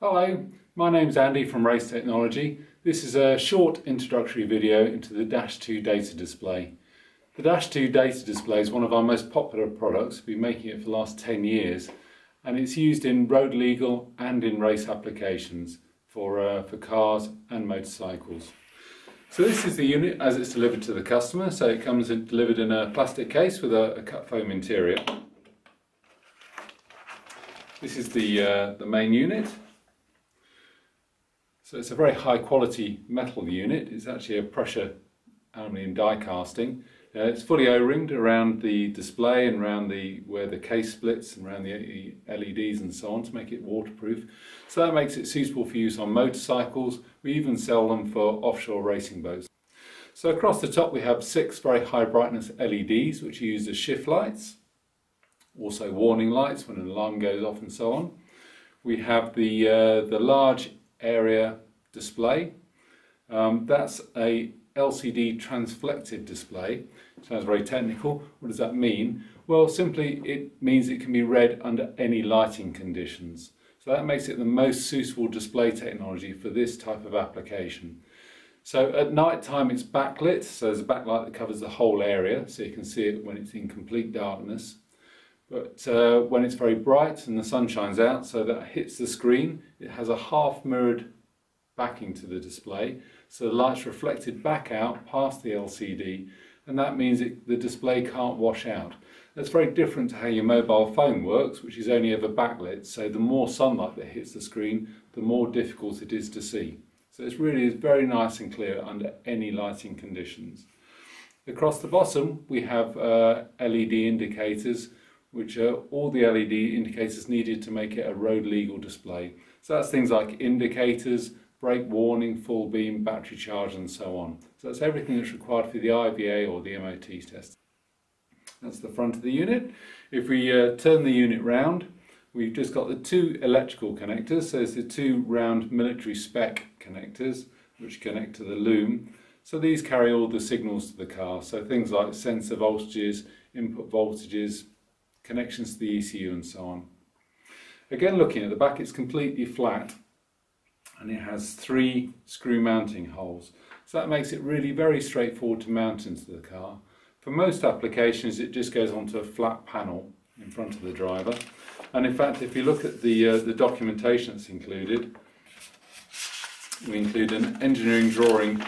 Hello, my name's Andy from Race Technology. This is a short introductory video into the Dash 2 Data Display. The Dash 2 Data Display is one of our most popular products. We've been making it for the last 10 years and it's used in road legal and in race applications for cars and motorcycles. So this is the unit as it's delivered to the customer. So it comes in, delivered in a plastic case with a cut foam interior. This is the main unit. So it's a very high quality metal unit. It's actually a pressure aluminium die casting. It's fully O-ringed around the display and around where the case splits and around the LEDs and so on to make it waterproof. So that makes it suitable for use on motorcycles. We even sell them for offshore racing boats. So across the top we have 6 very high brightness LEDs which are used as shift lights, also warning lights when an alarm goes off and so on. We have the large area display. That's a LCD transflective display. Sounds very technical. What does that mean? Well, simply it means it can be read under any lighting conditions. So that makes it the most suitable display technology for this type of application. So at night time it's backlit, so there's a backlight that covers the whole area, so you can see it when it's in complete darkness. But when it's very bright and the sun shines out, so that hits the screen, it has a half mirrored backing to the display, so the light's reflected back out past the LCD, and that means the display can't wash out. That's very different to how your mobile phone works, which is only ever backlit, so the more sunlight that hits the screen, the more difficult it is to see. So it really is very nice and clear under any lighting conditions. Across the bottom we have LED indicators, which are all the LED indicators needed to make it a road legal display. So that's things like indicators, brake warning, full beam, battery charge and so on. So that's everything that's required for the IVA or the MOT test. That's the front of the unit. If we turn the unit round, we've just got the 2 electrical connectors. So there's the 2 round military spec connectors which connect to the loom. So these carry all the signals to the car. So things like sensor voltages, input voltages, connections to the ECU and so on. Again, looking at the back, it's completely flat and it has 3 screw mounting holes. So that makes it really very straightforward to mount into the car. For most applications it just goes onto a flat panel in front of the driver, and in fact if you look at the documentation that's included, we include an engineering drawing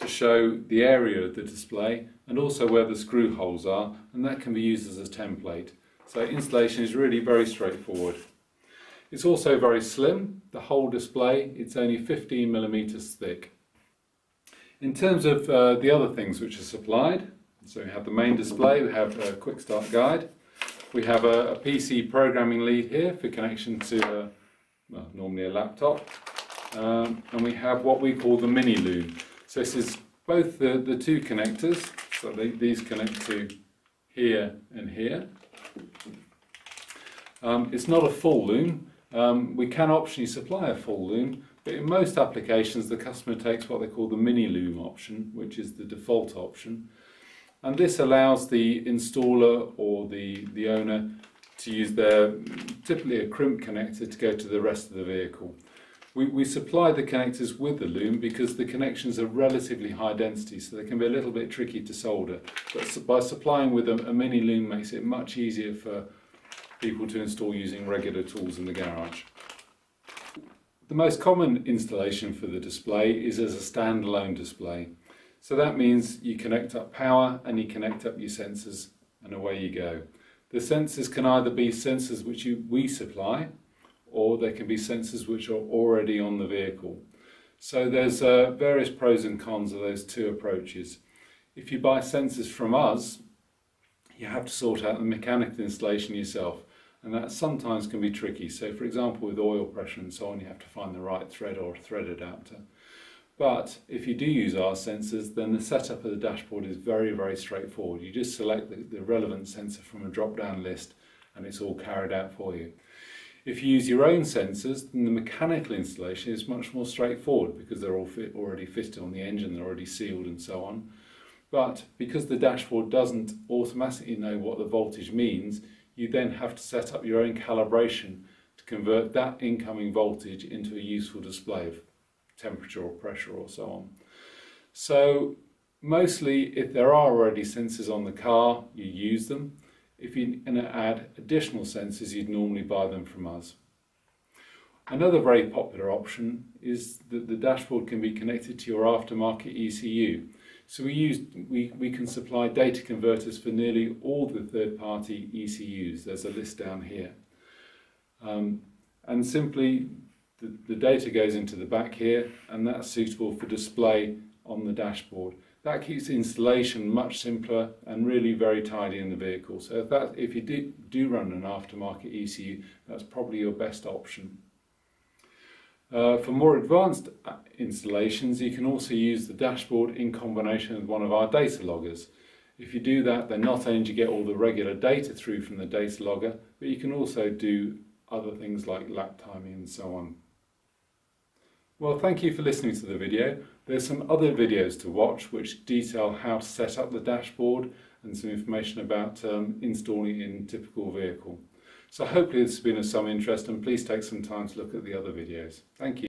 to show the area of the display and also where the screw holes are, and that can be used as a template. So installation is really very straightforward. It's also very slim. The whole display, it's only 15mm thick. In terms of the other things which are supplied, so we have the main display, we have a quick start guide, we have a PC programming lead here for connection to well, normally a laptop, and we have what we call the mini loom. So this is both the 2 connectors, so these connect to here and here. It's not a full loom. We can optionally supply a full loom, but in most applications the customer takes what they call the mini loom option, which is the default option, and this allows the installer or the owner to use their typically a crimp connector to go to the rest of the vehicle. We supply the connectors with the loom because the connections are relatively high density, so they can be a little bit tricky to solder, but by supplying with a mini loom makes it much easier for people to install using regular tools in the garage. The most common installation for the display is as a standalone display. So that means you connect up power and you connect up your sensors and away you go. The sensors can either be sensors which we supply, or they can be sensors which are already on the vehicle. So there's various pros and cons of those 2 approaches. If you buy sensors from us, you have to sort out the mechanical installation yourself, and that sometimes can be tricky. So for example with oil pressure and so on, you have to find the right thread or thread adapter. But if you do use our sensors, then the setup of the dashboard is very, very straightforward. You just select the relevant sensor from a drop-down list and it's all carried out for you. If you use your own sensors, then the mechanical installation is much more straightforward because they're all already fitted on the engine, they're already sealed and so on. But because the dashboard doesn't automatically know what the voltage means, you then have to set up your own calibration to convert that incoming voltage into a useful display of temperature or pressure or so on. So mostly, if there are already sensors on the car, you use them. If you're going to add additional sensors, you'd normally buy them from us. Another very popular option is that the dashboard can be connected to your aftermarket ECU. So we can supply data converters for nearly all the third-party ECUs. There's a list down here. And simply, the data goes into the back here, and that's suitable for display on the dashboard. That keeps installation much simpler and really very tidy in the vehicle. So if you do run an aftermarket ECU, that's probably your best option. For more advanced installations, you can also use the dashboard in combination with one of our data loggers. If you do that, then not only do you get all the regular data through from the data logger, but you can also do other things like lap timing and so on. Well, thank you for listening to the video. There's some other videos to watch which detail how to set up the dashboard and some information about installing it in a typical vehicle. So hopefully this has been of some interest, and please take some time to look at the other videos. Thank you.